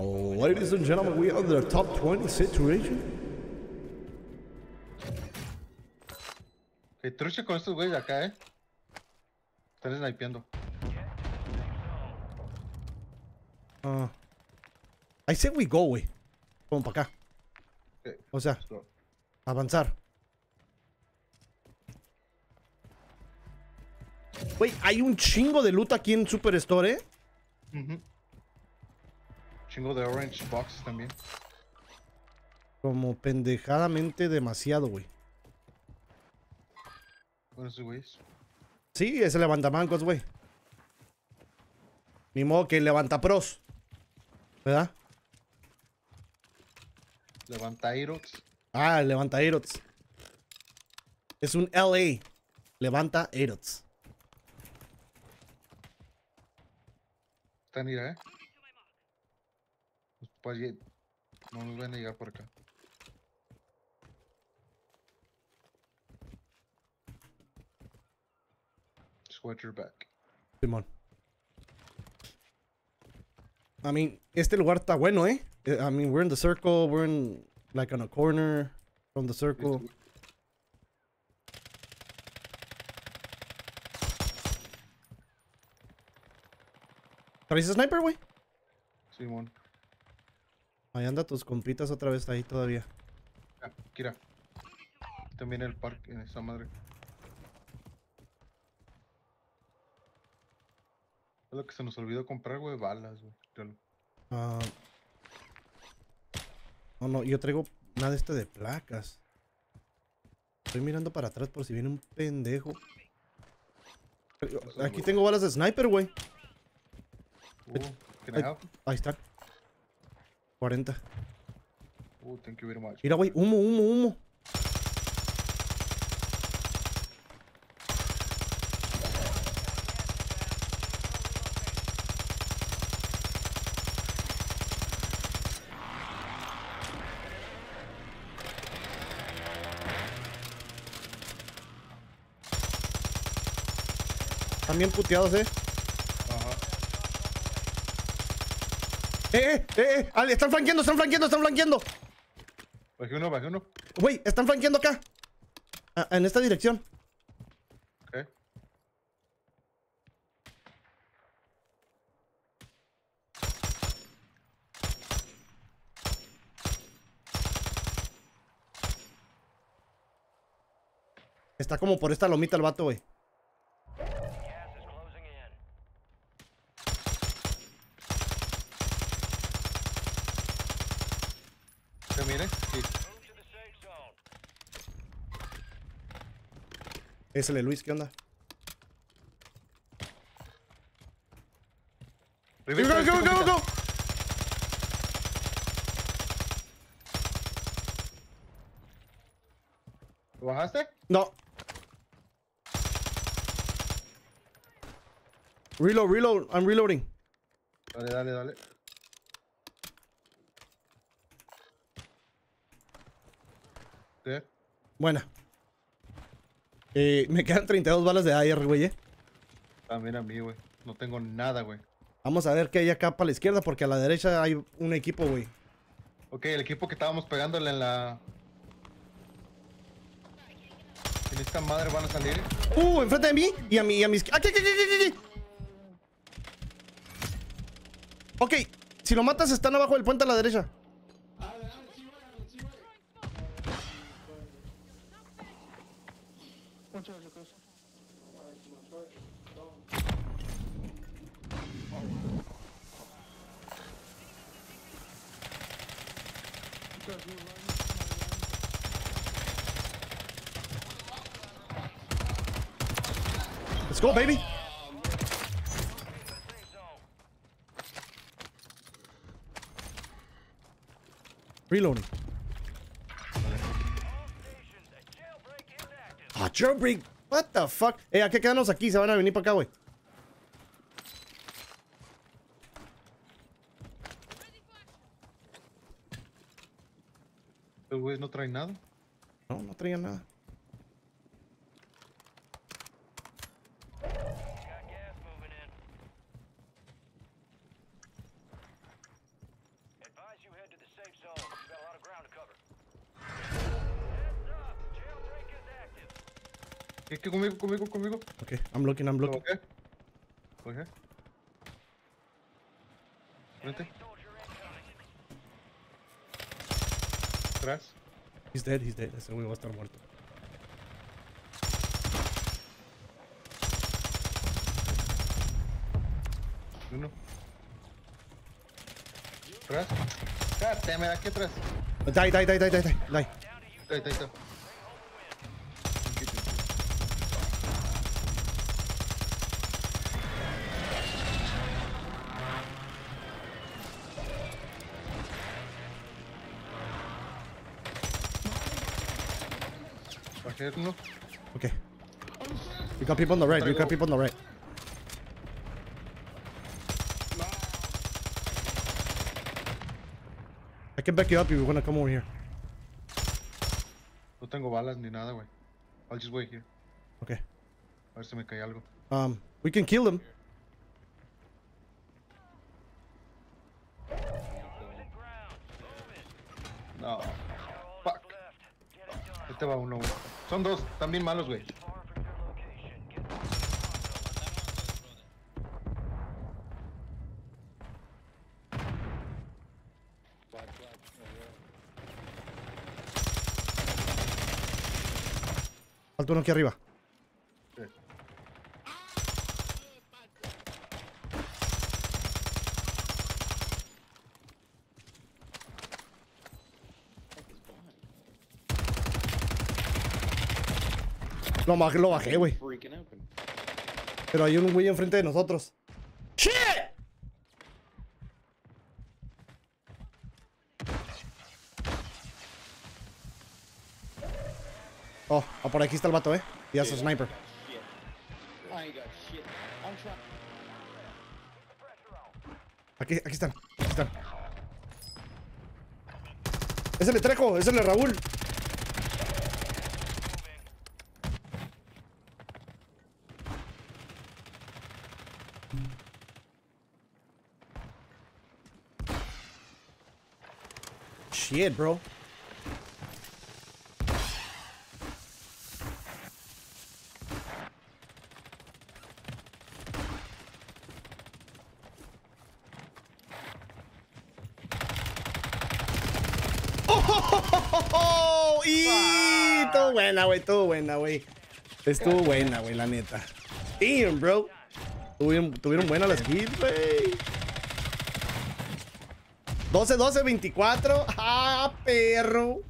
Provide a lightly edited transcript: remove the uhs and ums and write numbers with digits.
Ladies and gentlemen, we are in the top 20 situation. Que trucha con estos güeyes de acá, Están snipeando. I said we go, güey. Vamos para acá. Okay. O sea, avanzar. Güey, hay un chingo de loot aquí en Superstore, Chingo de Orange Box también. Como pendejadamente demasiado, güey. Bueno, esos güeyes. Sí, es el levantamancos, güey. Ni modo que levanta pros, ¿verdad? Levanta Irox. Ah, levanta Irox. Es un LA. Levanta Irox. Están ira, Pues no nos van a llegar por acá. Sweater back. Simón. I mean, este lugar está bueno, I mean, we're in the circle, we're in, like, on a corner from the circle. ¿Traes sniper, güey? Simón. Ahí anda tus compitas otra vez ahí todavía. Kira. También el parque en esa madre. Es lo que se nos olvidó comprar, güey, balas, güey. No, no, yo traigo nada de este de placas. Estoy mirando para atrás por si viene un pendejo. Aquí tengo balas de sniper, güey. Ahí están. 40. Thank you very much. Mira, güey, humo. Están bien puteados, Ajá. Están flanqueando. Bajé uno. Güey, están flanqueando acá. En esta dirección. Ok. Está como por esta lomita el vato, güey. Es el Luis, ¿qué onda? ¡Go! ¿Lo bajaste? No. Reload. I'm reloading. Dale. ¿Qué? Buena. Me quedan 32 balas de AR, güey, También a mí, güey. No tengo nada, güey. Vamos a ver qué hay acá para la izquierda, porque a la derecha hay un equipo, güey. Ok, el equipo que estábamos pegándole en la... En esta madre van a salir. Enfrente de mí y a mi izquierda. ¡Aquí! Ok, si lo matas están abajo del puente a la derecha. Let's go, baby. Reloading. Jailbreak. What the fuck? ¿A qué quedarnos aquí? Se van a venir para acá, güey. Los güeyes no traen nada. No traían nada. Get conmigo. Okay, I'm looking. Okay. Vente. Atrás. He's dead. Ese güey va a estar muerto. Uno. Atrás. Cállate, me da aquí atrás. Die. Okay. We got people on the right. I can back you up if you want to come over here. No tengo balas ni nada, güey. I'll just wait here. Okay. A ver si me cae algo. We can kill them. No. Fuck. Este va uno, güey. Son dos, están bien malos, güey. Falta uno aquí arriba. Sí. Lo bajé, güey. Pero hay un güey enfrente de nosotros. ¡Shit! Oh, por aquí está el vato, Y hace sniper. Aquí están. Es el de Trejo, es el de Raúl. Shit, bro. Estuvo buena, güey. Estuvo buena, güey, la neta. Damn, bro. Tuvieron buenas las kills, güey. 12, 12, 24. Ah, perro.